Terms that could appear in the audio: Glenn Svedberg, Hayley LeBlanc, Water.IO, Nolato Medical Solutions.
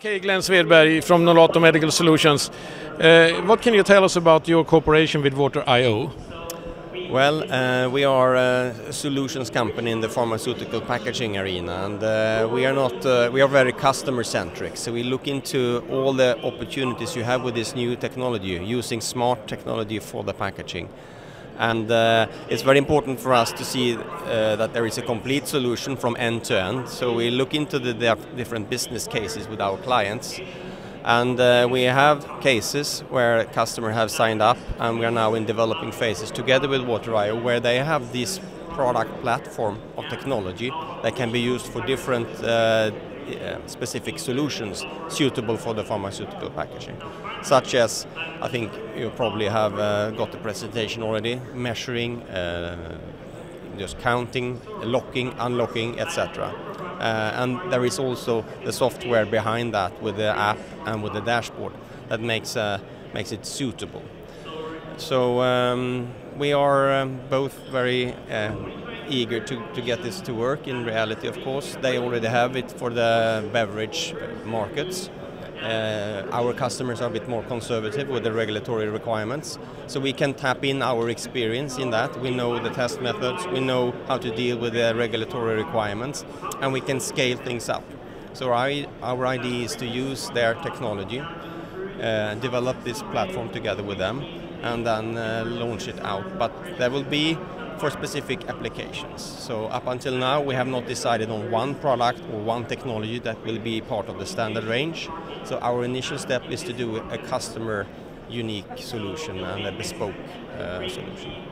Okay, Glenn Svedberg from Nolato Medical Solutions. What can you tell us about your cooperation with Water.IO? Well, we are a solutions company in the pharmaceutical packaging arena, and we are very customer-centric. So we look into all the opportunities you have with this new technology, using smart technology for the packaging. And it's very important for us to see that there is a complete solution from end to end. So we look into the different business cases with our clients. And we have cases where customers have signed up, and we are now in developing phases together with Water.IO, where they have this product platform of technology that can be used for different specific solutions suitable for the pharmaceutical packaging, such as, I think you probably have got the presentation already, measuring, just counting, locking, unlocking, etc. And there is also the software behind that with the app and with the dashboard that makes it suitable. So we are both very eager to get this to work in reality, of course. They already have it for the beverage markets. Our customers are a bit more conservative with the regulatory requirements, so we can tap in our experience in that. We know the test methods, we know how to deal with the regulatory requirements, and we can scale things up. So our idea is to use their technology, develop this platform together with them, and then launch it out. But there will be for specific applications. So up until now we have not decided on one product or one technology that will be part of the standard range. So our initial step is to do a customer unique solution and a bespoke solution.